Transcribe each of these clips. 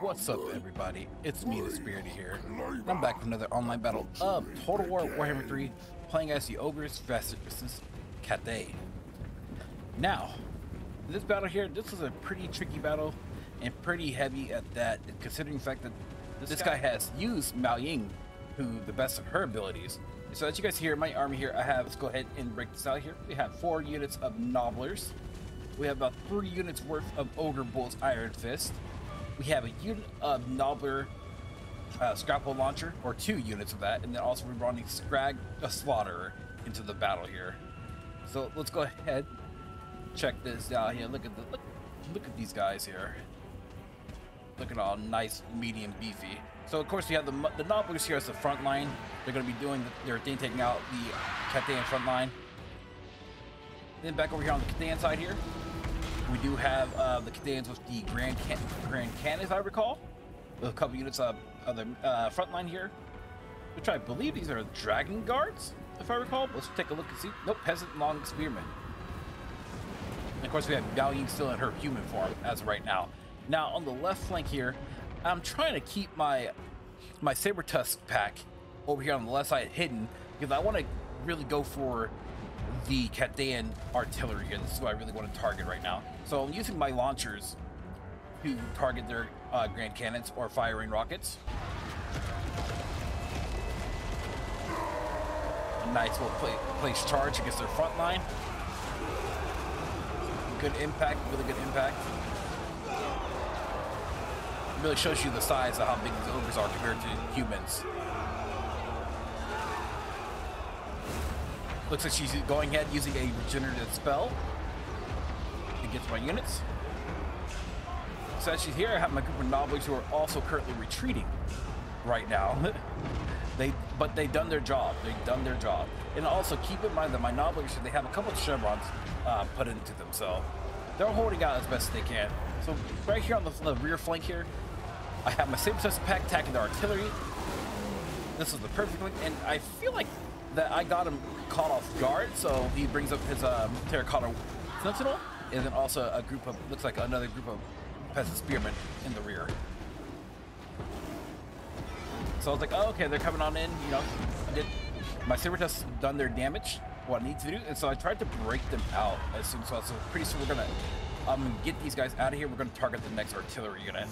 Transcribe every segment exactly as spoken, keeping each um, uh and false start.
What's up, everybody? It's me, the Spirity here. I'm back with another online battle of Total War Warhammer three, playing as the Ogres, Fasted versus Cathay. Now, this battle here, this is a pretty tricky battle, and pretty heavy at that, considering the fact that this, this guy, guy has used Miao Ying, who the best of her abilities. So as you guys hear, my army here, I have, let's go ahead and break this out here. We have four units of Knoblars. We have about three units worth of Ogre Bull's Iron Fist. We have a unit of Knobbler uh, Scrapple Launcher, or two units of that, and then also we're running Skrag the Slaughterer into the battle here. So let's go ahead, check this out here. Look at the look, look at these guys here. Look at all nice, medium, beefy. So of course we have the the Knobblers here as the front line. They're going to be doing the, their thing, taking out the Cathayan front line. Then back over here on the Cathayan side here. We do have uh, the Cathayans with the Grand Can Grand Cannon, if I recall. With a couple units of uh, the uh, front line here. Which I believe these are Dragon Guards, if I recall. Let's take a look and see. Nope, Peasant Long Spearman. And of course, we have Miao Ying still in her human form as of right now. Now, on the left flank here, I'm trying to keep my, my Sabretusk pack over here on the left side hidden. Because I want to really go for the Cathayan artillery here. This is what I really want to target right now. So I'm using my launchers to target their uh, grand cannons or firing rockets. A nice little play, place charge against their front line. Good impact, really good impact. It really shows you the size of how big these ogres are compared to humans. Looks like she's going ahead using a regenerative spell against my units. So as she's here, I have my group of Knoblars who are also currently retreating right now. they, but they've done their job. They've done their job. And also keep in mind that my Knoblars, they have a couple of chevrons uh, put into them. So they're holding out as best as they can. So right here on the, the rear flank here, I have my Sabretusk pack attacking the artillery. This is the perfect link, and I feel like that I got him caught off guard, so he brings up his um, Terracotta Sentinel, and then also a group of, looks like another group of Peasant Spearmen in the rear. So I was like, oh, okay, they're coming on in, you know, I did, my Sabretusk's done their damage, what I need to do, and so I tried to break them out as soon as possible. Pretty soon we're gonna um, get these guys out of here, we're gonna target the next artillery unit.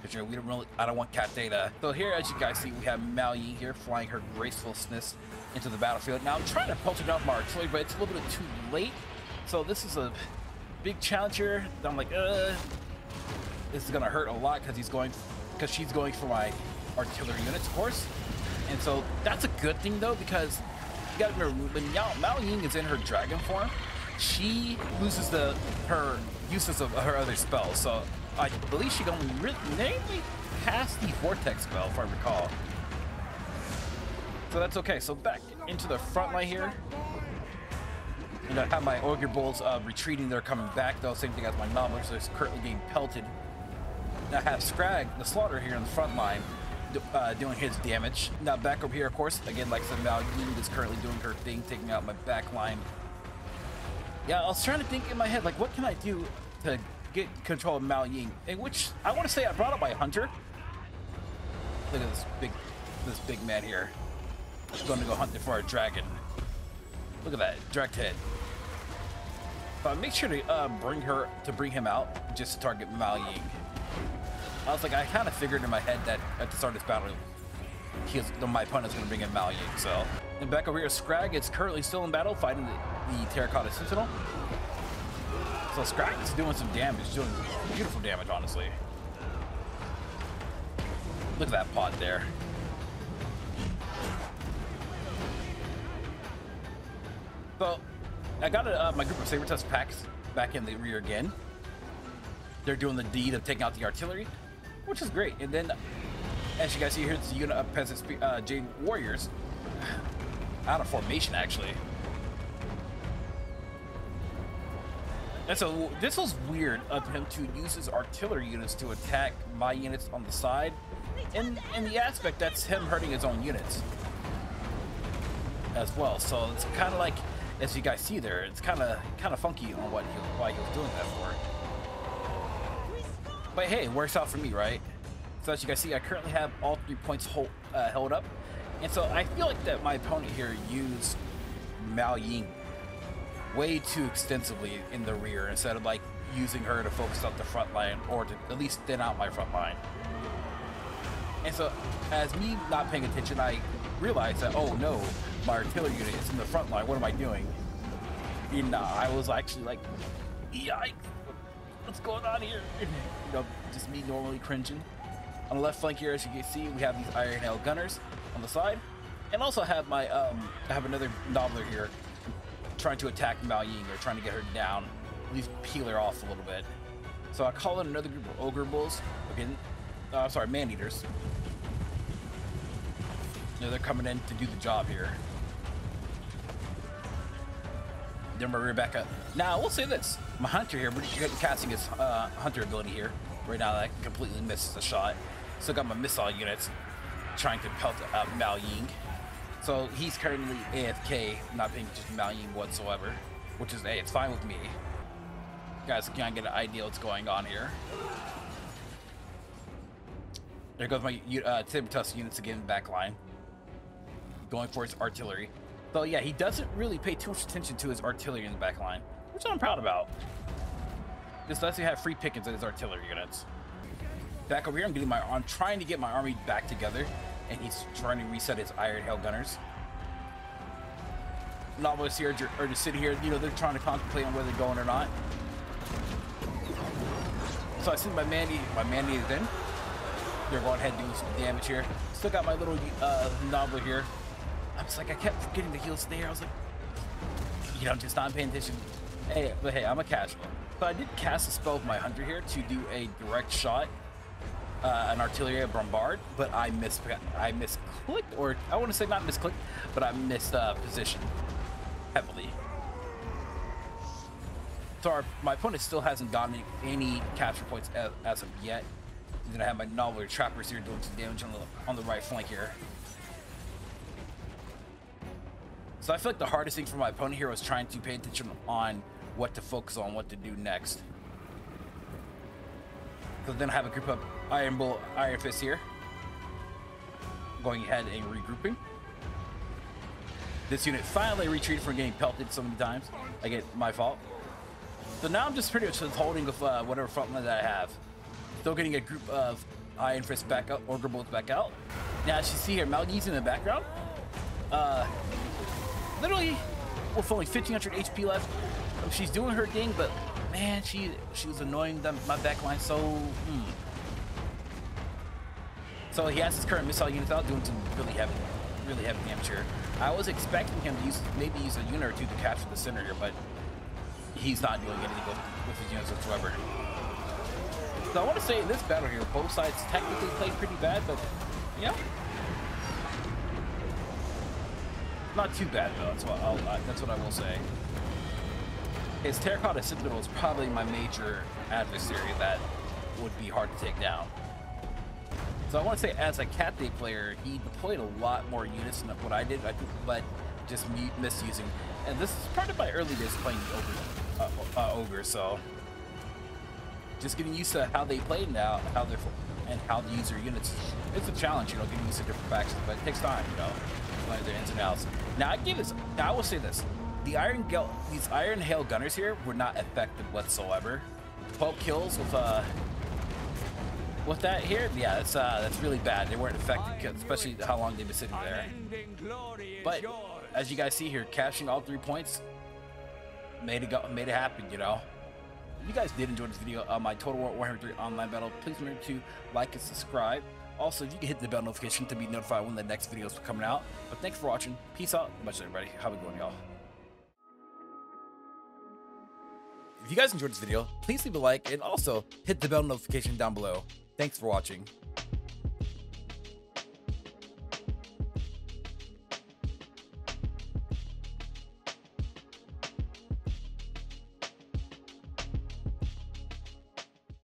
Because, you know, we don't really, I don't want cat data. So here, as you guys see, we have Miao Ying here flying her gracefulness into the battlefield. Now I'm trying to punch it out my artillery, but it's a little bit too late. So this is a big challenge here. I'm like, uh, this is gonna hurt a lot because he's going, because she's going for my artillery units, of course. And so that's a good thing though, because you gotta remember when Miao Ying is in her dragon form, she loses the her uses of her other spells. So I believe she only really mainly passed the vortex spell, if I recall. So that's okay. So back into the front line here. And I have my Ogre Bulls uh, retreating. They're coming back, though. Same thing as my Knobblers. They're currently being pelted. Now I have Skrag, the Slaughterer, here on the front line, uh, doing his damage. Now back over here, of course. Again, like I said, Miao Ying is currently doing her thing, taking out my back line. Yeah, I was trying to think in my head, like, what can I do to get control of Miao Ying, in which I want to say I brought up my hunter. Look at this big, this big man here. He's going to go hunting for a dragon. Look at that direct hit. But make sure to uh, bring her to bring him out just to target Miao Ying. I was like, I kind of figured in my head that at the start of this battle, he was, my opponent's going to bring in Miao Ying. So, and back over here, Skrag is currently still in battle, fighting the, the Terracotta Sentinel. So Skrag is doing some damage, doing beautiful damage, honestly. Look at that pod there. So I got a, uh, my group of Sabretusk packs back in the rear again. They're doing the deed of taking out the artillery, which is great. And then, as you guys see, here's the unit of Peasant uh, Jade Warriors out of formation, actually. And so this was weird of him to use his artillery units to attack my units on the side. And in the aspect, that's him hurting his own units as well. So it's kind of like, as you guys see there, it's kind of kind of funky on what he, why he was doing that for. But hey, it works out for me, right? So as you guys see, I currently have all three points hold, uh, held up. And so I feel like that my opponent here used Miao Ying way too extensively in the rear instead of like using her to focus out the front line or to at least thin out my front line. And so as me not paying attention, I realized that, oh no, my artillery unit is in the front line. What am I doing? And uh, I was actually like, yikes, what's going on here? You know, just me normally cringing. On the left flank here, as you can see, we have these Iron Hail Gunners on the side, and also have my um, I have another Knobbler here trying to attack Miao Ying, or trying to get her down, at least peel her off a little bit. So I call in another group of Ogre Bulls. Okay, uh, sorry, Man-eaters. You know, they're coming in to do the job here. Then we're back up. Now, we'll say this. My hunter here, but he's casting his uh, hunter ability here. Right now, that completely misses the shot. Still got my missile units trying to pelt uh, Miao Ying. So he's currently A F K, not being just Miao Ying whatsoever. Which is, hey, it's fine with me. You guys can get an idea what's going on here. There goes my uh, Sabretusk units again, back line. Going for his artillery. So yeah, he doesn't really pay too much attention to his artillery in the back line, which I'm proud about. This lets you have free pickings in his artillery units. Back over here, I'm getting my I'm trying to get my army back together, and he's trying to reset his Iron Hail Gunners. Knoblars here are just sitting here, you know, they're trying to contemplate on where they're going or not. So I send my Mandy, my Mandy is in. They're going ahead and doing some damage here. Still got my little uh, Knobbler here. I was like, I kept forgetting the heals there. I was like, you know, just not paying attention. Hey, but hey, I'm a casual. So I did cast a spell with my hunter here to do a direct shot, uh, an artillery bombard, but I mis I misclicked, or I want to say not misclicked, but I missed uh, position heavily. So our, my opponent still hasn't gotten any capture points as, as of yet. And then I have my novel trappers here doing some damage on the on the right flank here. So I feel like the hardest thing for my opponent here was trying to pay attention on what to focus on, what to do next. So then I have a group of Iron Bull, Iron Fist here. Going ahead and regrouping. This unit finally retreated from getting pelted so many times. Again, my fault. So now I'm just pretty much just holding with uh, whatever front line that I have. Still getting a group of Iron Fist back out, Ogre Bulls back out. Now as you see here, Malgi's in the background. Uh... Literally, with only fifteen hundred H P left, she's doing her thing, but man, she she was annoying them, my backline so. Mm. So he has his current missile units out, doing some really heavy, really heavy damage here. I was expecting him to use maybe use a unit or two to capture the center here, but he's not doing anything with, with his units whatsoever. So I want to say in this battle here, both sides technically played pretty bad, but yeah. Not too bad though, that's what, I'll, that's what I will say. His Terracotta Sentinel is probably my major adversary that would be hard to take down. So I want to say as a Cat Day player, he deployed a lot more units than what I did, I think, but just misusing. And this is part of my early days playing the Ogre, uh, uh, Ogre, so just getting used to how they play now, how they're and how the user units. It's a challenge, you know, getting used to different factions, but it takes time, you know. Their ins and outs. Now I give this. Now I will say this: the Iron Gel, these Iron Hail Gunners here were not effective whatsoever. twelve kills with uh, with that here, yeah, that's uh, that's really bad. They weren't effective, especially how long they've been sitting there. But as you guys see here, cashing all three points made it go, made it happen. You know, if you guys did enjoy this video on my Total War Warhammer three online battle, please remember to like and subscribe. Also, you can hit the bell notification to be notified when the next videos are coming out. But thanks for watching. Peace out. Much love, everybody. Have a good one, y'all. If you guys enjoyed this video, please leave a like and also hit the bell notification down below. Thanks for watching.